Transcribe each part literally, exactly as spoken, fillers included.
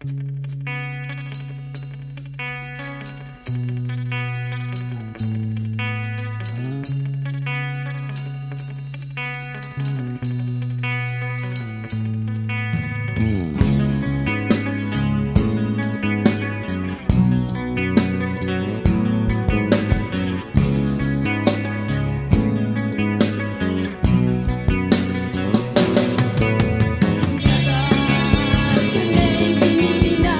Can make me now.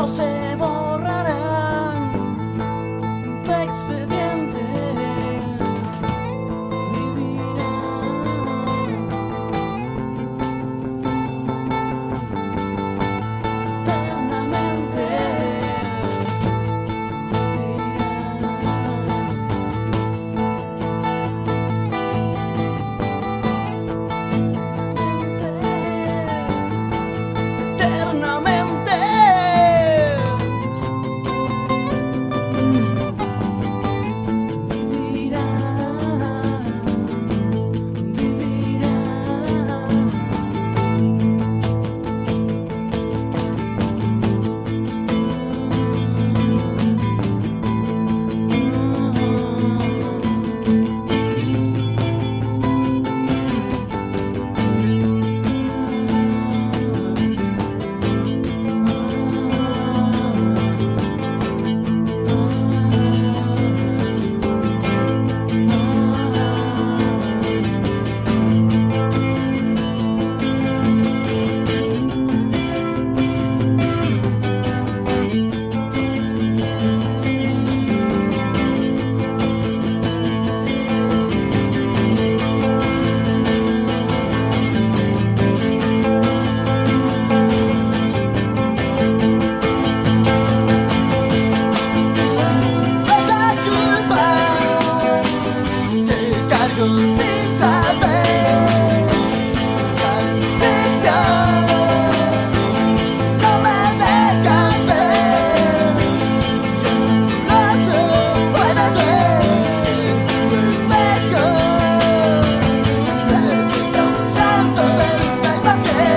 no se borrarán tu expediente, ni dirán eternamente, dirán eternamente. Sin saber satisfacción, no me dejan ver que tu rostro puedes ver en tu espejo. Resulta un llanto de una imagen,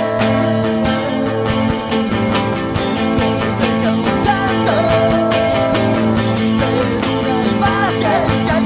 resulta un llanto de una imagen que yo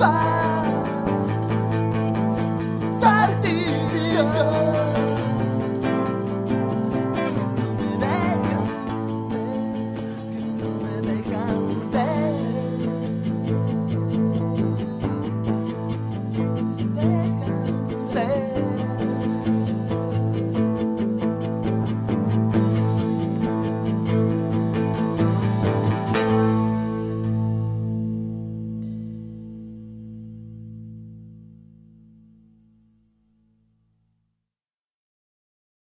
bye.